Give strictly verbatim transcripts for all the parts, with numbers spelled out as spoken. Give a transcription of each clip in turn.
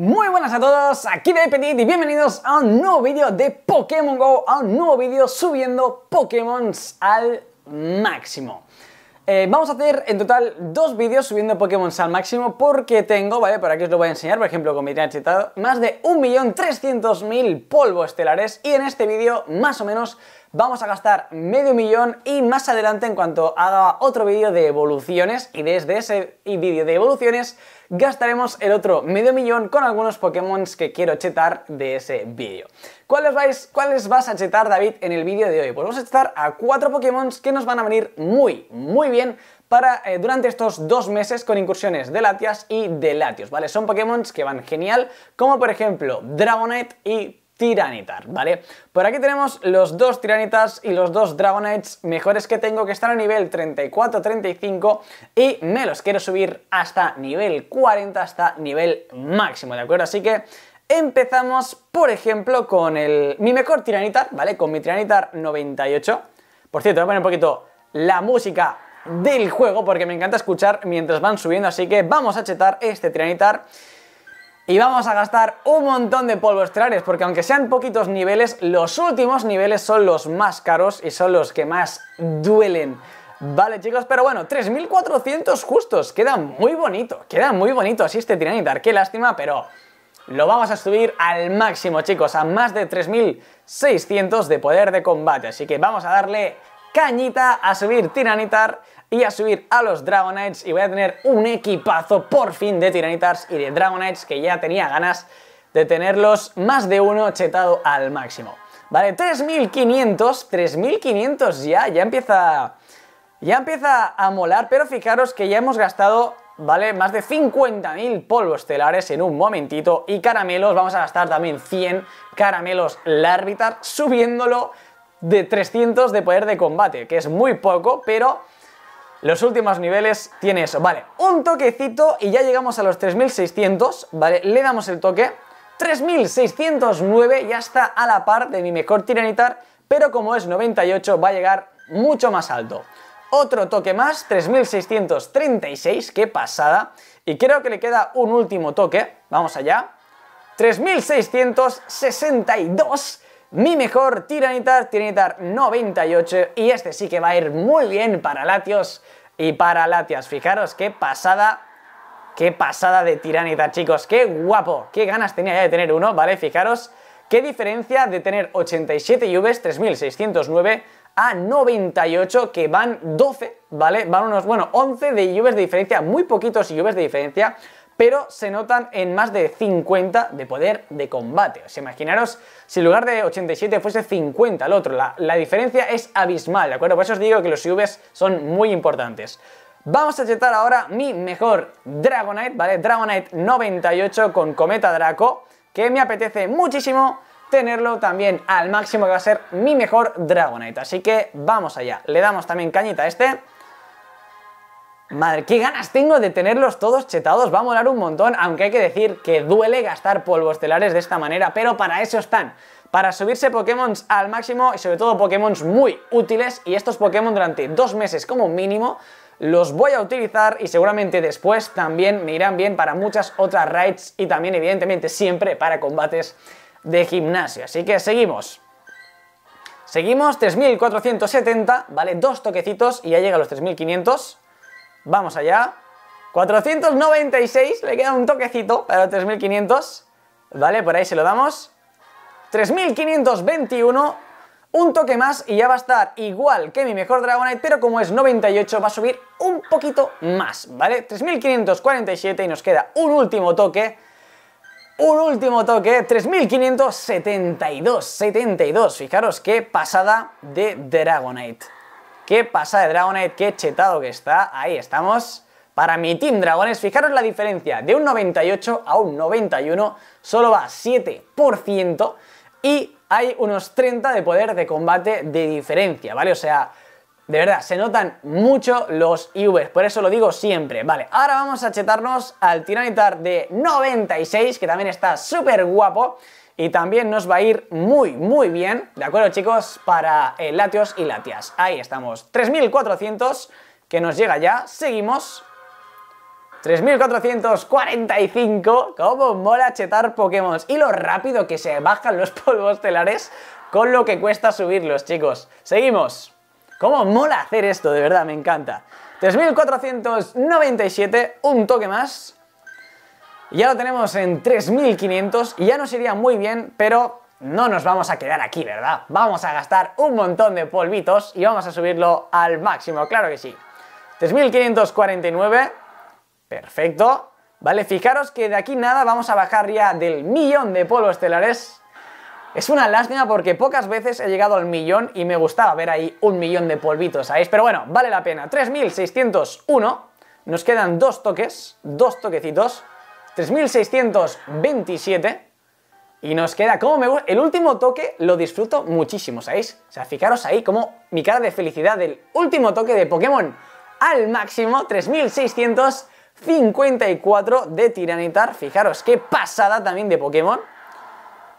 Muy buenas a todos, aquí David Petit y bienvenidos a un nuevo vídeo de Pokémon GO, a un nuevo vídeo subiendo Pokémon al máximo. Eh, vamos a hacer en total dos vídeos subiendo Pokémon al máximo porque tengo, vale, por aquí os lo voy a enseñar, por ejemplo con mi chetado, más de un millón trescientos mil polvos estelares y en este vídeo más o menos vamos a gastar medio millón y más adelante en cuanto haga otro vídeo de evoluciones y desde ese vídeo de evoluciones gastaremos el otro medio millón con algunos Pokémon que quiero chetar de ese vídeo. ¿Cuáles vais, ¿Cuáles vas a chetar, David, en el vídeo de hoy? Pues vamos a chetar a cuatro Pokémon que nos van a venir muy, muy bien para eh, durante estos dos meses con incursiones de Latias y de Latios, ¿vale? Son Pokémon que van genial, como por ejemplo Dragonite y Tyranitar, ¿vale? Por aquí tenemos los dos Tyranitars y los dos Dragonites mejores que tengo, que están a nivel treinta y cuatro, treinta y cinco y me los quiero subir hasta nivel cuarenta, hasta nivel máximo, ¿de acuerdo? Así que empezamos, por ejemplo, con el mi mejor Tyranitar, ¿vale? Con mi Tyranitar noventa y ocho. Por cierto, voy a poner un poquito la música del juego porque me encanta escuchar mientras van subiendo, así que vamos a chetar este Tyranitar. Y vamos a gastar un montón de polvos estelares, porque aunque sean poquitos niveles, los últimos niveles son los más caros y son los que más duelen. Vale, chicos, pero bueno, tres mil cuatrocientos justos, queda muy bonito, queda muy bonito así este Tyranitar, qué lástima, pero lo vamos a subir al máximo, chicos, a más de tres mil seiscientos de poder de combate, así que vamos a darle cañita a subir Tyranitar y a subir a los Dragonites y voy a tener un equipazo por fin de Tyranitars y de Dragonites que ya tenía ganas de tenerlos más de uno chetado al máximo. Vale, tres mil quinientos, tres mil quinientos ya, ya empieza, ya empieza a molar, pero fijaros que ya hemos gastado, vale, más de cincuenta mil polvos estelares en un momentito y caramelos, vamos a gastar también cien caramelos Larvitar subiéndolo de trescientos de poder de combate, que es muy poco, pero los últimos niveles tiene eso, vale, un toquecito y ya llegamos a los tres mil seiscientos, vale, le damos el toque, tres mil seiscientos nueve, ya está a la par de mi mejor Tyranitar, pero como es noventa y ocho va a llegar mucho más alto. Otro toque más, tres mil seiscientos treinta y seis, qué pasada, y creo que le queda un último toque, vamos allá, tres mil seiscientos sesenta y dos. Mi mejor Tyranitar, Tyranitar noventa y ocho, y este sí que va a ir muy bien para Latios y para Latias. Fijaros qué pasada, qué pasada de Tyranitar, chicos, qué guapo, qué ganas tenía ya de tener uno, ¿vale? Fijaros qué diferencia de tener ochenta y siete I V S, tres mil seiscientos nueve, a noventa y ocho, que van doce, ¿vale? Van unos, bueno, once de I V S de diferencia, muy poquitos I V S de diferencia, pero se notan en más de cincuenta de poder de combate. O sea, imaginaros si en lugar de ochenta y siete fuese cincuenta el otro. La, la diferencia es abismal, ¿de acuerdo? Por eso os digo que los I Vs son muy importantes. Vamos a chetar ahora mi mejor Dragonite, ¿vale? Dragonite noventa y ocho con Cometa Draco, que me apetece muchísimo tenerlo también al máximo, que va a ser mi mejor Dragonite. Así que vamos allá. Le damos también cañita a este. Madre, qué ganas tengo de tenerlos todos chetados, va a molar un montón, aunque hay que decir que duele gastar polvos estelares de esta manera, pero para eso están, para subirse Pokémon al máximo y sobre todo Pokémon muy útiles, y estos Pokémon durante dos meses como mínimo los voy a utilizar y seguramente después también me irán bien para muchas otras raids y también evidentemente siempre para combates de gimnasio, así que seguimos. Seguimos, tres mil cuatrocientos setenta, vale, dos toquecitos y ya llega a los tres mil quinientos. Vamos allá, cuatrocientos noventa y seis, le queda un toquecito para tres mil quinientos, vale, por ahí se lo damos, tres mil quinientos veintiuno, un toque más y ya va a estar igual que mi mejor Dragonite, pero como es noventa y ocho va a subir un poquito más, vale, tres mil quinientos cuarenta y siete y nos queda un último toque, un último toque, tres mil quinientos setenta y dos, setenta y dos, fijaros qué pasada de Dragonite. Qué pasa de Dragonite, qué chetado que está, ahí estamos. Para mi Team Dragones, fijaros la diferencia, de un noventa y ocho a un noventa y uno, solo va siete por ciento y hay unos treinta de poder de combate de diferencia, ¿vale? O sea, de verdad, se notan mucho los I Vs, por eso lo digo siempre, ¿vale? Ahora vamos a chetarnos al Tyranitar de noventa y seis, que también está súper guapo. Y también nos va a ir muy, muy bien, ¿de acuerdo, chicos? Para eh, Latios y Latias. Ahí estamos. tres mil cuatrocientos, que nos llega ya. Seguimos. tres mil cuatrocientos cuarenta y cinco. Cómo mola chetar Pokémon. Y lo rápido que se bajan los polvos estelares con lo que cuesta subirlos, chicos. Seguimos. Cómo mola hacer esto, de verdad, me encanta. tres mil cuatrocientos noventa y siete, un toque más. Ya lo tenemos en tres mil quinientos y ya nos iría muy bien, pero no nos vamos a quedar aquí, ¿verdad? Vamos a gastar un montón de polvitos y vamos a subirlo al máximo, claro que sí. tres mil quinientos cuarenta y nueve, perfecto. Vale, fijaros que de aquí nada vamos a bajar ya del millón de polvos estelares. Es una lástima porque pocas veces he llegado al millón y me gustaba ver ahí un millón de polvitos, ¿sabéis? Pero bueno, vale la pena. tres mil seiscientos uno, nos quedan dos toques, dos toquecitos. tres mil seiscientos veintisiete y nos queda, como me gusta, el último toque lo disfruto muchísimo, ¿sabéis? O sea, fijaros ahí como mi cara de felicidad del último toque de Pokémon al máximo, tres mil seiscientos cincuenta y cuatro de Tyranitar, fijaros qué pasada también de Pokémon.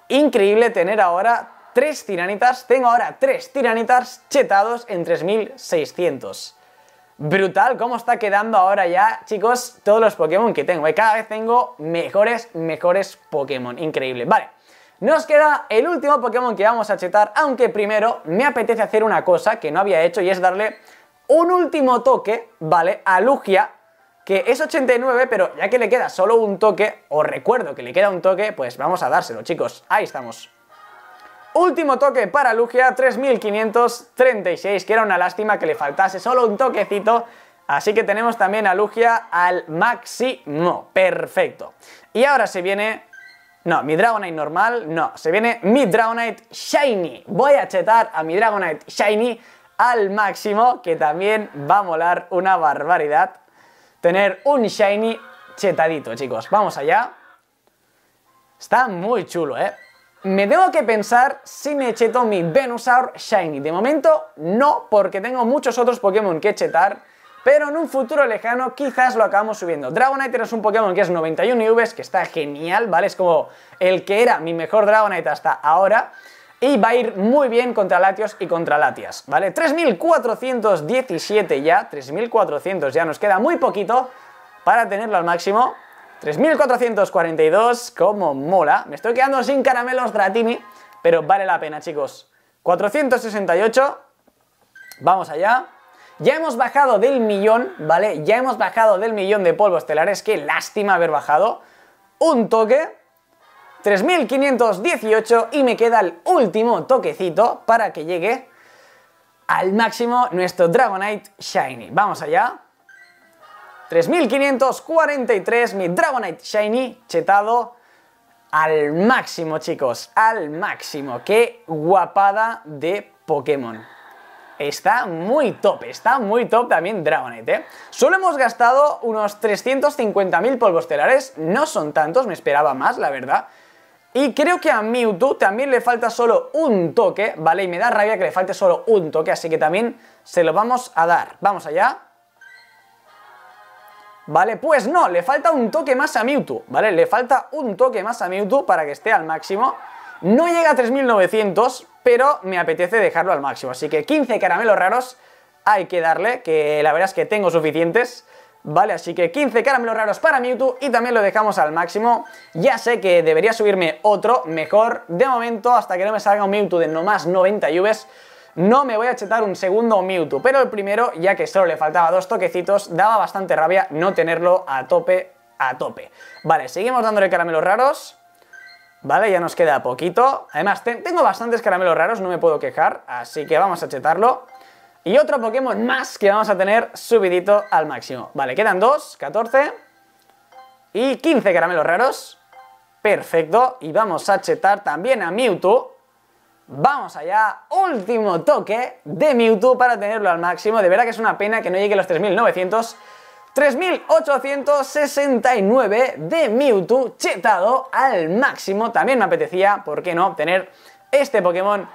Increíble tener ahora tres Tyranitars, tengo ahora tres Tyranitars chetados en tres mil seiscientos. Brutal cómo está quedando ahora ya, chicos, todos los Pokémon que tengo. Cada vez tengo mejores, mejores Pokémon. Increíble. Vale, nos queda el último Pokémon que vamos a chetar, aunque primero me apetece hacer una cosa que no había hecho y es darle un último toque, ¿vale? A Lugia, que es ochenta y nueve, pero ya que le queda solo un toque, os recuerdo que le queda un toque, pues vamos a dárselo, chicos. Ahí estamos. Último toque para Lugia, tres mil quinientos treinta y seis, que era una lástima que le faltase solo un toquecito. Así que tenemos también a Lugia al máximo, perfecto. Y ahora se viene... no, mi Dragonite normal, no, se viene mi Dragonite Shiny. Voy a chetar a mi Dragonite Shiny al máximo, que también va a molar una barbaridad tener un Shiny chetadito, chicos. Vamos allá. Está muy chulo, ¿eh? Me tengo que pensar si me cheto mi Venusaur Shiny. De momento no, porque tengo muchos otros Pokémon que chetar, pero en un futuro lejano quizás lo acabamos subiendo. Dragonite es un Pokémon que es noventa y uno I V S, que está genial, ¿vale? Es como el que era mi mejor Dragonite hasta ahora y va a ir muy bien contra Latios y contra Latias, ¿vale? tres mil cuatrocientos diecisiete ya, tres mil cuatrocientos ya nos queda muy poquito para tenerlo al máximo. tres mil cuatrocientos cuarenta y dos, como mola. Me estoy quedando sin caramelos Dratini, pero vale la pena, chicos. cuatrocientos sesenta y ocho, vamos allá. Ya hemos bajado del millón, ¿vale? Ya hemos bajado del millón de polvos estelares, qué lástima haber bajado. Un toque, tres mil quinientos dieciocho, y me queda el último toquecito para que llegue al máximo nuestro Dragonite Shiny. Vamos allá. tres mil quinientos cuarenta y tres, mi Dragonite Shiny chetado al máximo, chicos, al máximo. Qué guapada de Pokémon. Está muy top, está muy top también Dragonite, ¿eh? Solo hemos gastado unos trescientos cincuenta mil polvos estelares, no son tantos, me esperaba más, la verdad. Y creo que a Mewtwo también le falta solo un toque, ¿vale? Y me da rabia que le falte solo un toque, así que también se lo vamos a dar. Vamos allá. Vale, pues no, le falta un toque más a Mewtwo, ¿vale? Le falta un toque más a Mewtwo para que esté al máximo. No llega a tres mil novecientos, pero me apetece dejarlo al máximo. Así que quince caramelos raros hay que darle, que la verdad es que tengo suficientes, ¿vale? Así que quince caramelos raros para Mewtwo y también lo dejamos al máximo. Ya sé que debería subirme otro mejor. De momento, hasta que no me salga un Mewtwo de nomás noventa I Vs, no me voy a chetar un segundo Mewtwo, pero el primero, ya que solo le faltaba dos toquecitos, daba bastante rabia no tenerlo a tope, a tope. Vale, seguimos dándole caramelos raros. Vale, ya nos queda poquito. Además, te tengo bastantes caramelos raros, no me puedo quejar, así que vamos a chetarlo. Y otro Pokémon más que vamos a tener subidito al máximo. Vale, quedan dos, catorce y quince caramelos raros. Perfecto, y vamos a chetar también a Mewtwo. Vamos allá, último toque de Mewtwo para tenerlo al máximo. De verdad que es una pena que no llegue a los tres mil novecientos. tres mil ochocientos sesenta y nueve de Mewtwo chetado al máximo. También me apetecía, ¿por qué no?, tener este Pokémon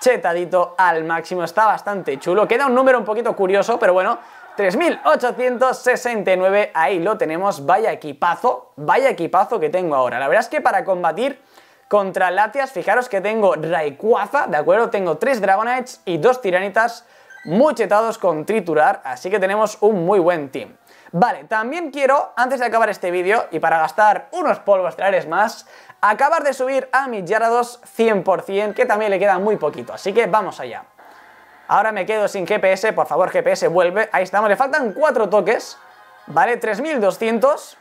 chetadito al máximo. Está bastante chulo. Queda un número un poquito curioso, pero bueno. tres mil ochocientos sesenta y nueve, ahí lo tenemos. Vaya equipazo, vaya equipazo que tengo ahora. La verdad es que para combatir contra Latias, fijaros que tengo Rayquaza, ¿de acuerdo? Tengo tres Dragonites y dos Tyranitas muy chetados con triturar, así que tenemos un muy buen team. Vale, también quiero, antes de acabar este vídeo, y para gastar unos polvos traeres más, acabar de subir a mi Gyarados cien por cien, que también le queda muy poquito, así que vamos allá. Ahora me quedo sin G P S, por favor G P S vuelve, ahí estamos, le faltan cuatro toques, vale, tres mil doscientos,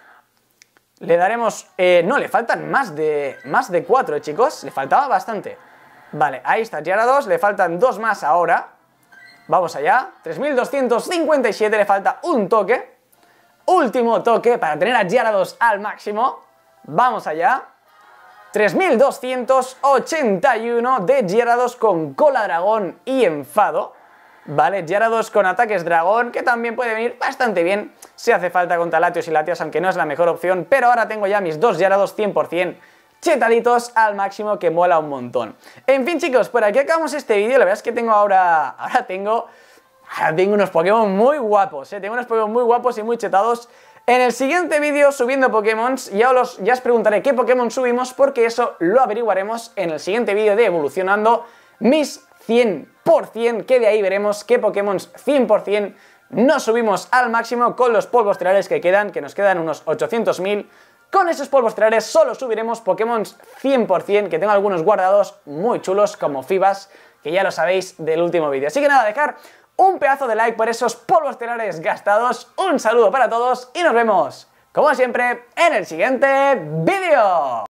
le daremos, eh, no, le faltan más de, más de cuatro, chicos, le faltaba bastante. Vale, ahí está Gyarados, le faltan dos más ahora, vamos allá, tres mil doscientos cincuenta y siete, le falta un toque, último toque para tener a Gyarados al máximo, vamos allá. tres mil doscientos ochenta y uno de Gyarados con cola dragón y enfado, ¿vale? Gyarados con ataques dragón, que también puede venir bastante bien si hace falta contra Latios y Latias, aunque no es la mejor opción, pero ahora tengo ya mis dos Gyarados cien por cien chetaditos al máximo, que mola un montón. En fin, chicos, por aquí acabamos este vídeo. La verdad es que tengo ahora... Ahora tengo... Ahora tengo unos Pokémon muy guapos, ¿eh? Tengo unos Pokémon muy guapos y muy chetados. En el siguiente vídeo, subiendo Pokémon, ya os, ya os preguntaré qué Pokémon subimos, porque eso lo averiguaremos en el siguiente vídeo de Evolucionando mis cien por cien, que de ahí veremos qué Pokémon cien por cien nos subimos al máximo con los polvos telares que quedan, que nos quedan unos ochocientos mil. Con esos polvos telares solo subiremos Pokémon cien por cien, que tengo algunos guardados muy chulos, como Fibas, que ya lo sabéis del último vídeo. Así que nada, dejar un pedazo de like por esos polvos telares gastados, un saludo para todos y nos vemos, como siempre, en el siguiente vídeo.